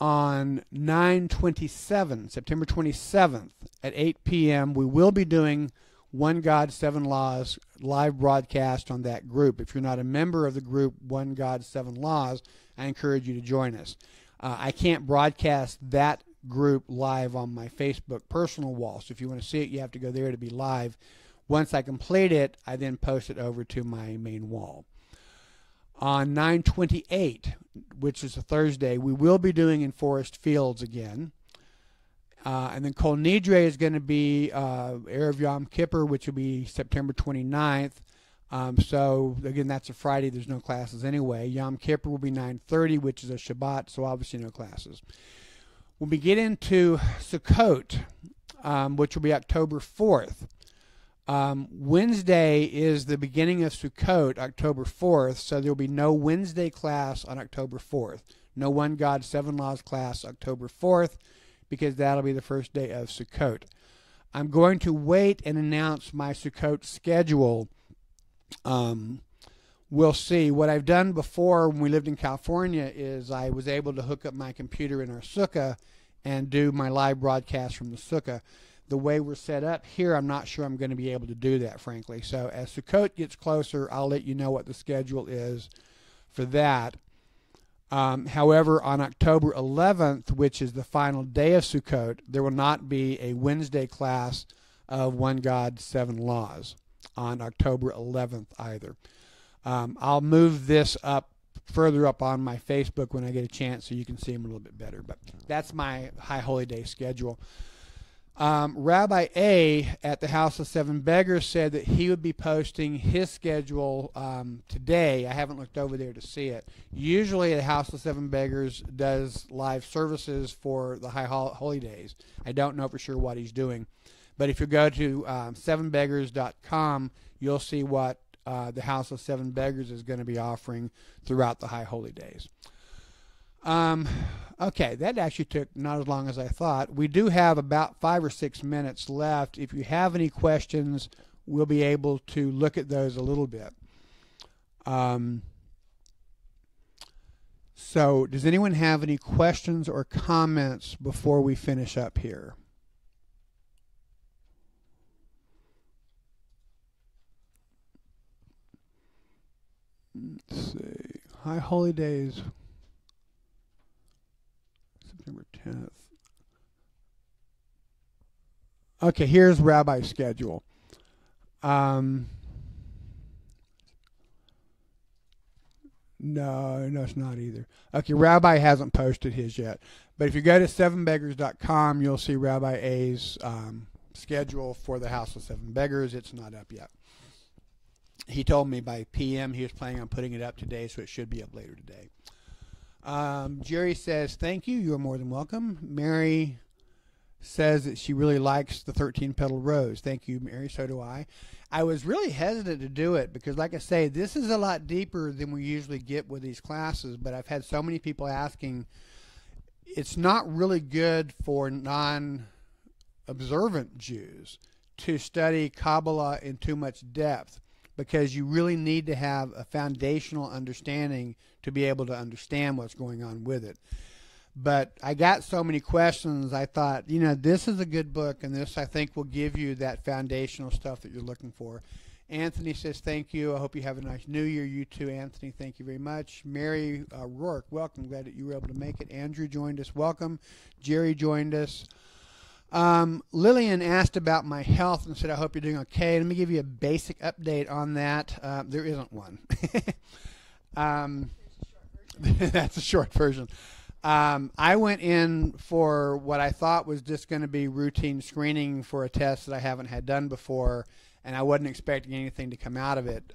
on September 27th at 8 p.m., we will be doing One God, Seven Laws live broadcast on that group. If you're not a member of the group One God, Seven Laws, I encourage you to join us. I can't broadcast that group live on my Facebook personal wall, so if you want to see it, you have to go there to be live. Once I complete it, I then post it over to my main wall. On 9/28, which is a Thursday, we will be doing in Forest Fields again. And then Kol Nidre is going to be Erev Yom Kippur, which will be September 29th. So, again, that's a Friday. There's no classes anyway. Yom Kippur will be 9:30, which is a Shabbat, so obviously no classes. When we get into Sukkot, which will be October 4th, Wednesday is the beginning of Sukkot, October 4th, so there will be no Wednesday class on October 4th. No One God, Seven Laws class October 4th. Because that'll be the first day of Sukkot. I'm going to wait and announce my Sukkot schedule. We'll see. What I've done before when we lived in California is I was able to hook up my computer in our sukkah and do my live broadcast from the sukkah. The way we're set up here, I'm not sure I'm going to be able to do that, frankly. So as Sukkot gets closer, I'll let you know what the schedule is for that. However, on October 11th, which is the final day of Sukkot, there will not be a Wednesday class of One God, Seven Laws on October 11th either. I'll move this up further up on my Facebook when I get a chance so you can see them a little bit better. But that's my High Holy Day schedule. Rabbi A at the House of Seven Beggars said that he would be posting his schedule today. I haven't looked over there to see it. Usually the House of Seven Beggars does live services for the High Holy Days. I don't know for sure what he's doing. But if you go to sevenbeggars.com, you'll see what the House of Seven Beggars is going to be offering throughout the High Holy Days. Okay, that actually took not as long as I thought. We do have about 5 or 6 minutes left. If you have any questions, we'll be able to look at those a little bit. So does anyone have any questions or comments before we finish up here? Let's see. High Holy Days. September 10th. Okay, here's Rabbi's schedule. No, it's not either. Okay, Rabbi hasn't posted his yet. But if you go to sevenbeggars.com, you'll see Rabbi A's schedule for the House of Seven Beggars. It's not up yet. He told me by PM he was planning on putting it up today, so it should be up later today. Jerry says, thank you. You're more than welcome. Mary says that she really likes The 13 Petaled Rose. Thank you, Mary. So do I. I was really hesitant to do it because, like I say, this is a lot deeper than we usually get with these classes, but I've had so many people asking. It's not really good for non-observant Jews to study Kabbalah in too much depth because you really need to have a foundational understanding to be able to understand what's going on with it. But I got so many questions, I thought, you know, this is a good book, and this, I think, will give you that foundational stuff that you're looking for. Anthony says, thank you. I hope you have a nice New Year. You too, Anthony. Thank you very much. Mary Rourke, welcome. Glad that you were able to make it. Andrew joined us. Welcome. Jerry joined us. Lillian asked about my health and said, I hope you're doing okay. Let me give you a basic update on that. There isn't one. That's a short version. I went in for what I thought was just going to be routine screening for a test that I haven't had done before, and I wasn't expecting anything to come out of it.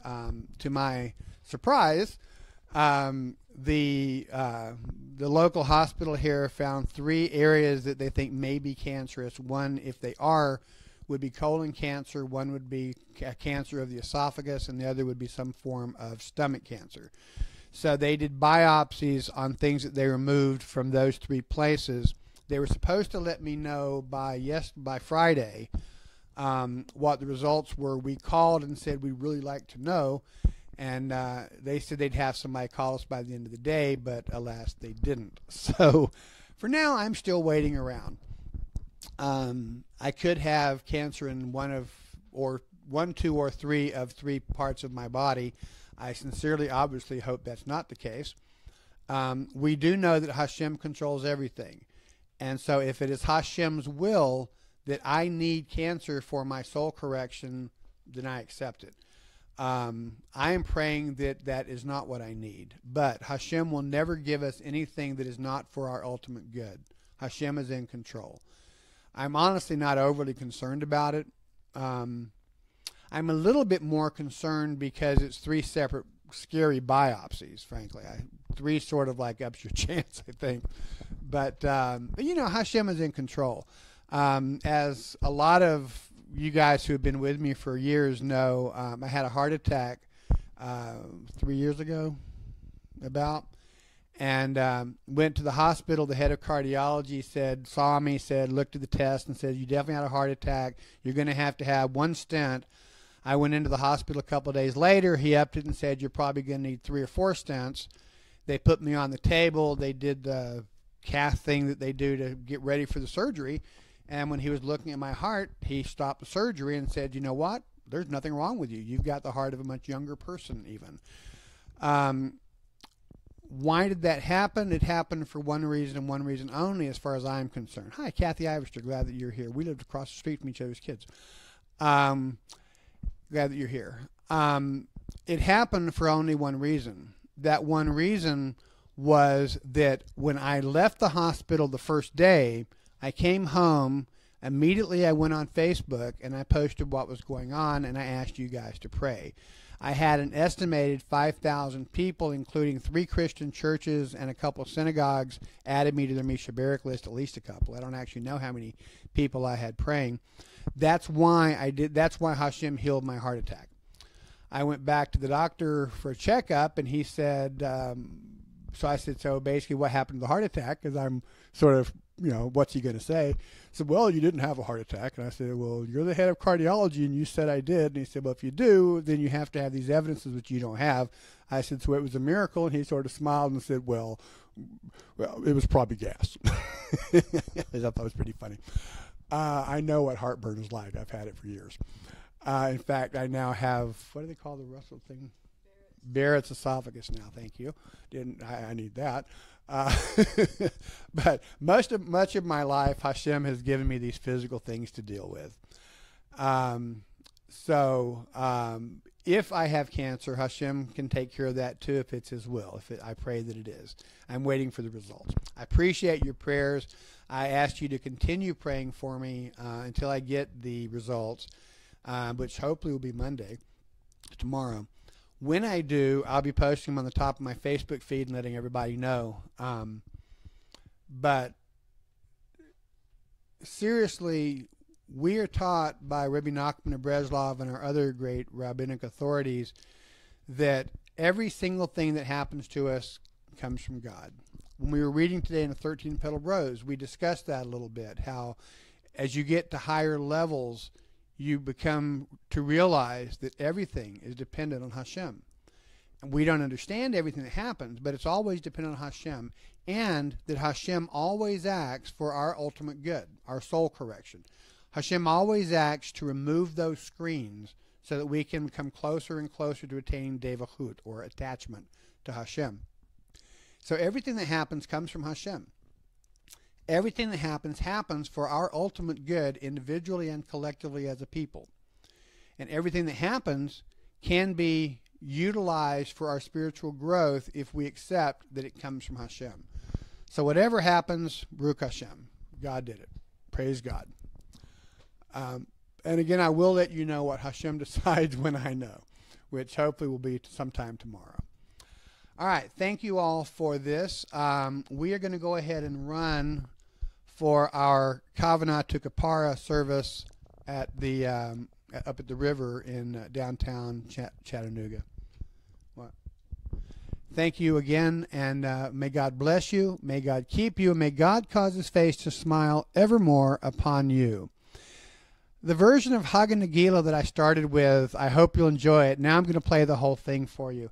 To my surprise, the local hospital here found 3 areas that they think may be cancerous. One, if they are, would be colon cancer, one would be cancer of the esophagus, and the other would be some form of stomach cancer. So they did biopsies on things that they removed from those 3 places. They were supposed to let me know by Friday what the results were. We called and said we'd really like to know, and they said they'd have somebody call us by the end of the day, but alas, they didn't. So for now, I'm still waiting around. I could have cancer in one, two, or three parts of my body. I sincerely, obviously hope that's not the case. We do know that Hashem controls everything. And so if it is Hashem's will that I need cancer for my soul correction, then I accept it. I am praying that that is not what I need. But Hashem will never give us anything that is not for our ultimate good. Hashem is in control. I'm honestly not overly concerned about it. I'm a little bit more concerned because it's 3 separate scary biopsies, frankly. 3 sort of like ups your chance, I think. But you know, Hashem is in control. As a lot of you guys who have been with me for years know, I had a heart attack 3 years ago, about. And went to the hospital. The head of cardiology saw me, looked at the test and said, you definitely had a heart attack. You're going to have 1 stent. I went into the hospital a couple of days later. He upped it and said, you're probably going to need 3 or 4 stents. They put me on the table. They did the cath thing that they do to get ready for the surgery. And when he was looking at my heart, he stopped the surgery and said, you know what? There's nothing wrong with you. You've got the heart of a much younger person even. Why did that happen? It happened for one reason and one reason only, as far as I'm concerned. Hi, Kathy Ivester. Glad that you're here. We lived across the street from each other's kids. Glad that you're here. It happened for only one reason. That one reason was that when I left the hospital the first day, I came home. Immediately I went on Facebook and I posted what was going on, and I asked you guys to pray. I had an estimated 5,000 people, including 3 Christian churches and a couple of synagogues, added me to their Misha Berek list, at least a couple. I don't actually know how many people I had praying. That's why I did. That's why Hashem healed my heart attack. I went back to the doctor for a checkup, and he said, so I said, so basically what happened to the heart attack? Because I'm sort of, you know, what's he going to say? He said, well, you didn't have a heart attack. And I said, well, you're the head of cardiology, and you said I did. And he said, well, if you do, then you have to have these evidences, which you don't have. I said, so it was a miracle. And he sort of smiled and said, well, it was probably gas. I thought that was pretty funny. I know what heartburn is like. I've had it for years. In fact, I now have, what do they call the Russell thing? Barrett's esophagus now. Thank you. I need that. But much of my life, Hashem has given me these physical things to deal with. So if I have cancer, Hashem can take care of that too, if it's His will. I pray that it is. I'm waiting for the results. I appreciate your prayers. I ask you to continue praying for me until I get the results, which hopefully will be Monday, tomorrow. When I do, I'll be posting them on the top of my Facebook feed and letting everybody know. But seriously, we are taught by Rabbi Nachman of Breslov and our other great rabbinic authorities that every single thing that happens to us comes from God. When we were reading today in the 13 Petal Rose, we discussed that a little bit, how as you get to higher levels, you become to realize that everything is dependent on Hashem. And we don't understand everything that happens, but it's always dependent on Hashem, and that Hashem always acts for our ultimate good, our soul correction. Hashem always acts to remove those screens so that we can come closer and closer to attaining devahut, or attachment to Hashem. So everything that happens comes from Hashem. Everything that happens happens for our ultimate good, individually and collectively as a people. And everything that happens can be utilized for our spiritual growth if we accept that it comes from Hashem. So whatever happens, Baruch Hashem, God did it. Praise God. And again, I will let you know what Hashem decides when I know, which hopefully will be sometime tomorrow. All right, thank you all for this. We are going to go ahead and run for our Kavanah to Kaparah service at the up at the river in downtown Chattanooga. Well, thank you again, and may God bless you, may God keep you, and may God cause His face to smile evermore upon you. The version of Hava Nagila that I started with, I hope you'll enjoy it. Now I'm going to play the whole thing for you.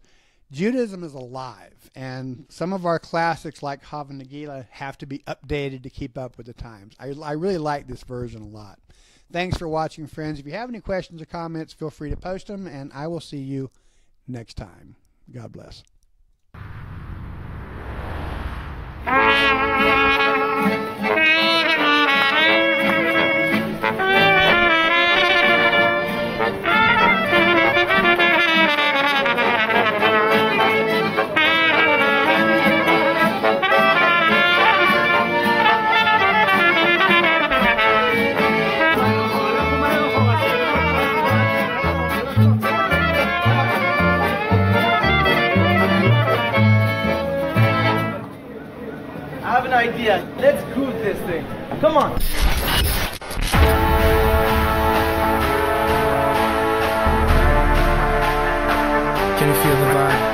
Judaism is alive, and some of our classics like Hava Nagila have to be updated to keep up with the times. I really like this version a lot. Thanks for watching, friends. If you have any questions or comments, feel free to post them, and I will see you next time. God bless. Idea. Let's cruise this thing. Come on. Can you feel the vibe?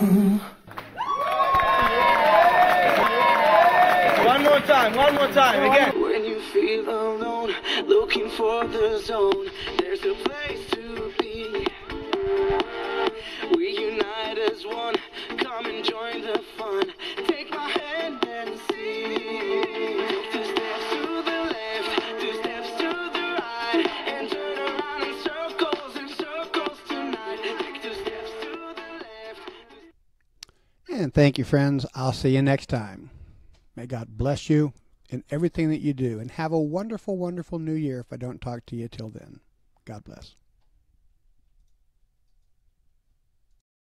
One more time, again. When you feel alone, looking for the zone, there's a place to be. We unite as one, come and join the fun. Take my hand and see. 2 steps to the left, 2 steps to the right, and turn around in circles tonight. Take 2 steps to the left. And thank you, friends. I'll see you next time. May God bless you in everything that you do, and have a wonderful, wonderful new year if I don't talk to you till then. God bless.